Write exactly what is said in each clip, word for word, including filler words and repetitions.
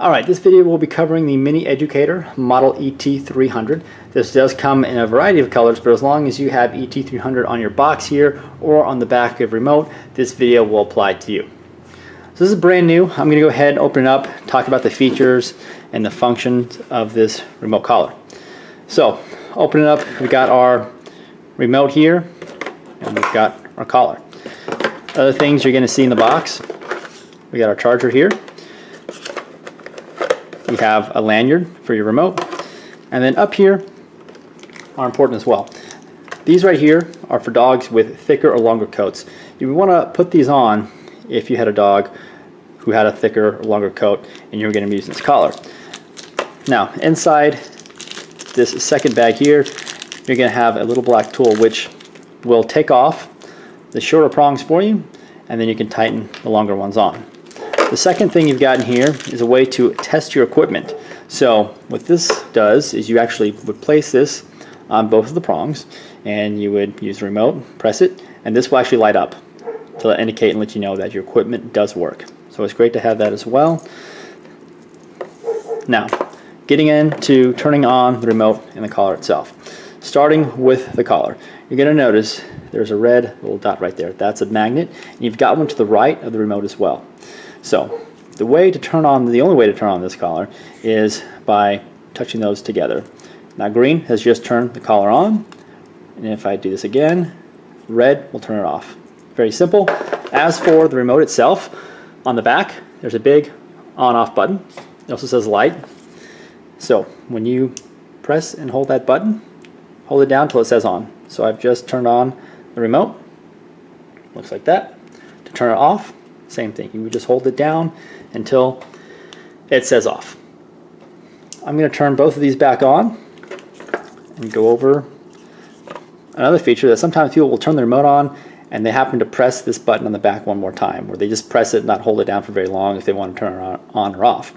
Alright, this video will be covering the Mini Educator Model E T three hundred. This does come in a variety of colors, but as long as you have E T three hundred on your box here or on the back of your remote, this video will apply to you. So this is brand new. I'm going to go ahead and open it up, talk about the features and the functions of this remote collar. So, open it up. We've got our remote here, and we've got our collar. Other things you're going to see in the box, we got our charger here. You have a lanyard for your remote, and then up here are important as well. These right here are for dogs with thicker or longer coats. You want to put these on if you had a dog who had a thicker or longer coat and you were going to be using this collar. Now inside this second bag here, you're going to have a little black tool which will take off the shorter prongs for you, and then you can tighten the longer ones on. The second thing you've got in here is a way to test your equipment. So what this does is you actually would place this on both of the prongs, and you would use the remote, press it, and this will actually light up to indicate and let you know that your equipment does work. So it's great to have that as well. Now, getting into turning on the remote and the collar itself. Starting with the collar, you're going to notice there's a red little dot right there. That's a magnet, and you've got one to the right of the remote as well. So the way to turn on, the only way to turn on this collar is by touching those together. Now green has just turned the collar on, and if I do this again, red will turn it off. Very simple. As for the remote itself, on the back there's a big on-off button. It also says light. So when you press and hold that button, hold it down until it says on. So I've just turned on the remote. Looks like that. To turn it off, same thing. You would just hold it down until it says off. I'm going to turn both of these back on and go over another feature that sometimes people will turn the remote on and they happen to press this button on the back one more time, or they just press it and not hold it down for very long if they want to turn it on, on or off.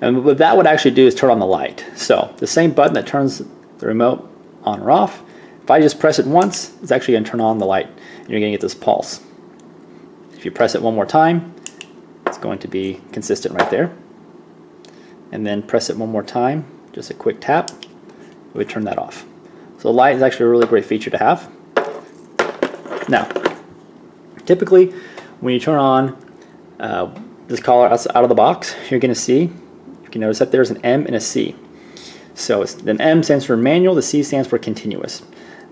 And what that would actually do is turn on the light. So the same button that turns the remote on or off, if I just press it once, it's actually going to turn on the light and you're going to get this pulse. If you press it one more time, it's going to be consistent right there. And then press it one more time, just a quick tap, it would turn that off. So the light is actually a really great feature to have. Now, typically when you turn on uh, this collar out of the box, you're going to see, you can notice that there's an M and a C. So it's, an M stands for manual, the C stands for continuous.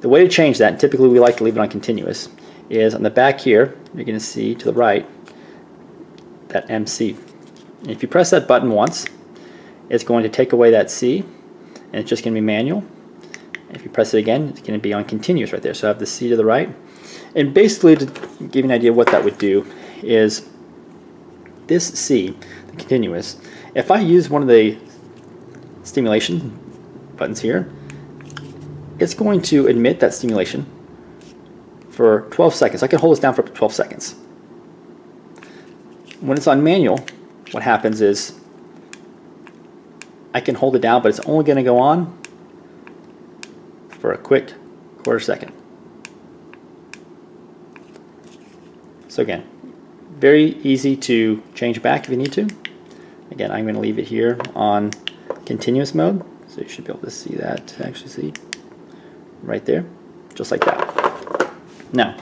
The way to change that, and typically we like to leave it on continuous, is on the back here, you're going to see to the right that M C. And if you press that button once, it's going to take away that C, and it's just going to be manual. And if you press it again, it's going to be on continuous right there. So I have the C to the right. And basically, to give you an idea what that would do is this C, the continuous, if I use one of the stimulation buttons here, it's going to admit that stimulation for twelve seconds. I can hold this down for twelve seconds. When it's on manual, what happens is I can hold it down, but it's only going to go on for a quick quarter second. So again, very easy to change back if you need to. Again, I'm going to leave it here on continuous mode, so you should be able to see that, actually see right there, just like that. Now,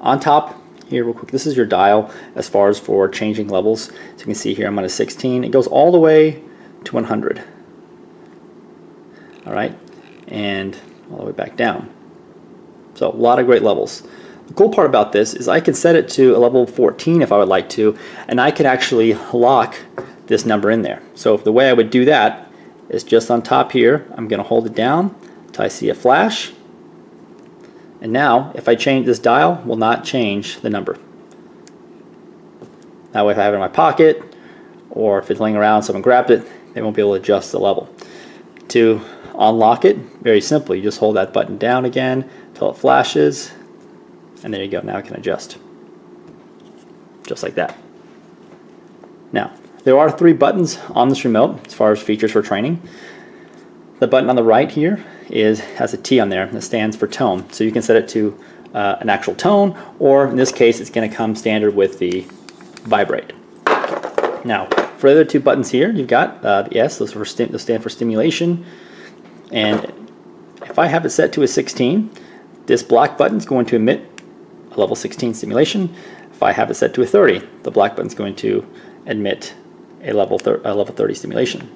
on top here real quick, this is your dial as far as for changing levels. So you can see here I'm on a sixteen. It goes all the way to one hundred. Alright, and all the way back down. So a lot of great levels. The cool part about this is I can set it to a level fourteen if I would like to, and I could actually lock this number in there. So if the way I would do that is just on top here, I'm going to hold it down until I see a flash. And now, if I change this dial, will not change the number. That way, if I have it in my pocket, or if it's laying around, someone grabbed it, they won't be able to adjust the level. To unlock it, very simple. You just hold that button down again until it flashes, and there you go. Now it can adjust, just like that. Now, there are three buttons on this remote as far as features for training. The button on the right here is has a T on there that stands for tone, so you can set it to uh, an actual tone, or in this case it's going to come standard with the vibrate. Now, for the other two buttons here, you've got uh, the S, those, for st those stand for stimulation. And if I have it set to a sixteen, this black button is going to emit a level sixteen stimulation. If I have it set to a thirty, the black button is going to emit a level, a level thirty stimulation.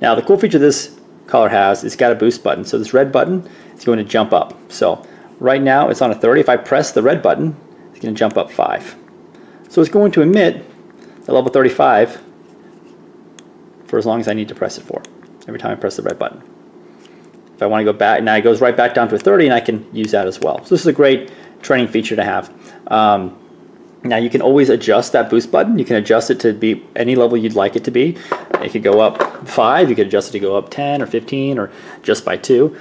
Now the cool feature this color has, it's got a boost button. So this red button is going to jump up. So right now it's on a thirty. If I press the red button, it's going to jump up five. So it's going to emit a level thirty-five for as long as I need to press it for, every time I press the red button. If I want to go back, now it goes right back down to a thirty, and I can use that as well. So this is a great training feature to have. Um, now you can always adjust that boost button. You can adjust it to be any level you'd like it to be. It could go up five, you could adjust it to go up ten or fifteen or just by two.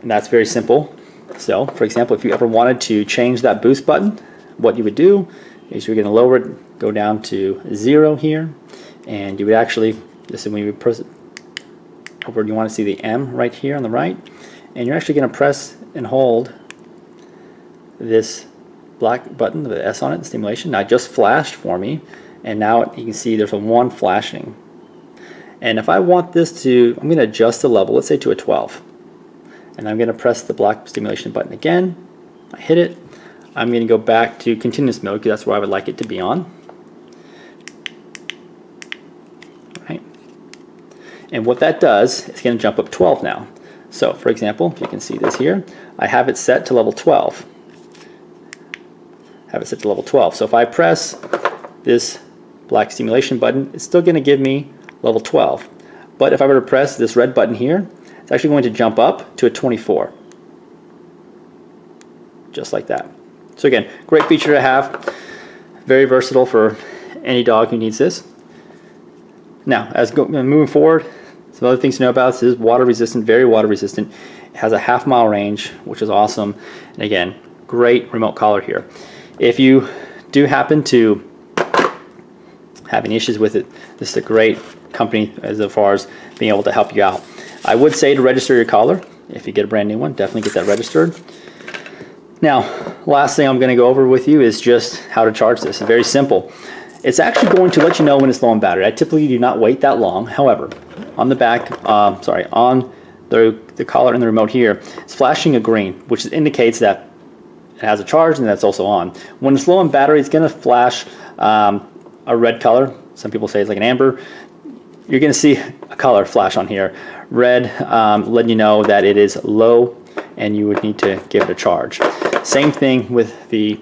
And that's very simple. So for example, if you ever wanted to change that boost button, what you would do is you're going to lower it, go down to zero here, and you would actually, this is when you would press it over, you want to see the M right here on the right, and you're actually going to press and hold this black button with the S on it, the stimulation. Now it just flashed for me, and now you can see there's a one flashing. And if I want this to, I'm going to adjust the level, let's say to a twelve, and I'm going to press the black stimulation button again. I hit it. I'm going to go back to continuous mode because that's where I would like it to be on. And what that does, it's going to jump up twelve now. So for example, if you can see this here, I have it set to level twelve. Have it set to level twelve. So if I press this black stimulation button, it's still going to give me level twelve. But if I were to press this red button here, it's actually going to jump up to a twenty-four. Just like that. So again, great feature to have. Very versatile for any dog who needs this. Now, as go, moving forward, some other things to know about this is water resistant, very water resistant. It has a half mile range, which is awesome. And again, great remote collar here. If you do happen to have any issues with it, this is a great company as far as being able to help you out. I would say to register your collar. If you get a brand new one, definitely get that registered. Now, last thing I'm going to go over with you is just how to charge this. Very simple. It's actually going to let you know when it's low on battery. I typically do not wait that long. However, on the back, uh, sorry, on the, the collar and the remote here, it's flashing a green, which indicates that it has a charge and that's also on. When it's low on battery, it's going to flash um, a red color. Some people say it's like an amber. You're going to see a color flash on here. Red, um, letting you know that it is low and you would need to give it a charge. Same thing with the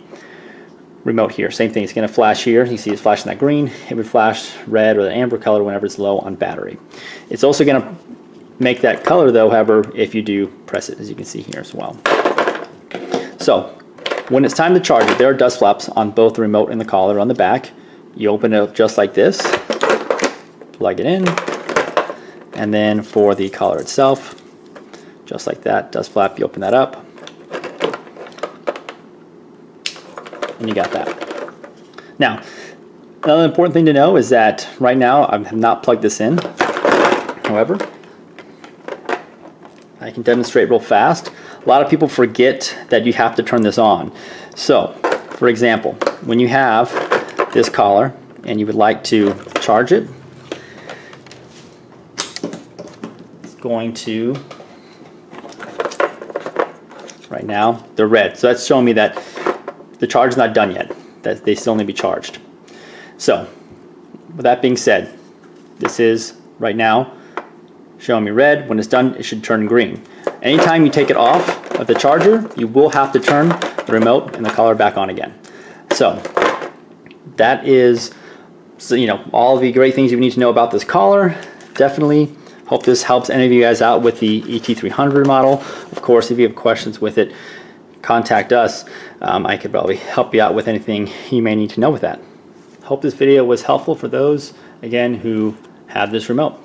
remote here, same thing, it's going to flash here. You see it's flashing that green. It would flash red or the amber color whenever it's low on battery. It's also going to make that color though, however, if you do press it, as you can see here as well. So when it's time to charge it, there are dust flaps on both the remote and the collar on the back. You open it up just like this, plug it in, and then for the collar itself, just like that, dust flap, you open that up. And you got that. Now, another important thing to know is that right now I have not plugged this in. However, I can demonstrate real fast. A lot of people forget that you have to turn this on. So, for example, when you have this collar and you would like to charge it, it's going to, right now, they're red. So that's showing me that the charge is not done yet, that they still need to be charged. So with that being said, this is right now showing me red. When it's done, it should turn green. Anytime you take it off of the charger, you will have to turn the remote and the collar back on again. So that is, so, you know, all the great things you need to know about this collar. Definitely hope this helps any of you guys out with the E T three hundred model. Of course, if you have questions with it, contact us. Um, I could probably help you out with anything you may need to know with that. Hope this video was helpful for those, again, who have this remote.